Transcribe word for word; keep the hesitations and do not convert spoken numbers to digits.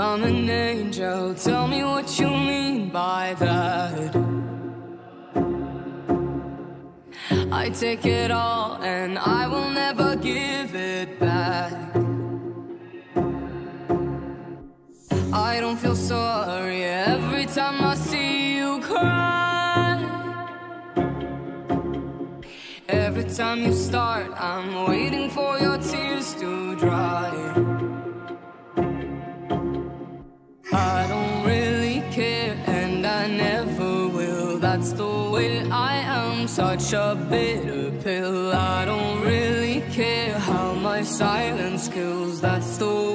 I'm an angel, tell me what you mean by that. I take it all and I will never give it back. I don't feel sorry every time I see you cry. Every time you start, I'm waiting for your tears to dry. I don't really care, and I never will. That's the way I am, such a bitter pill. I don't really care how my silence kills. That's the way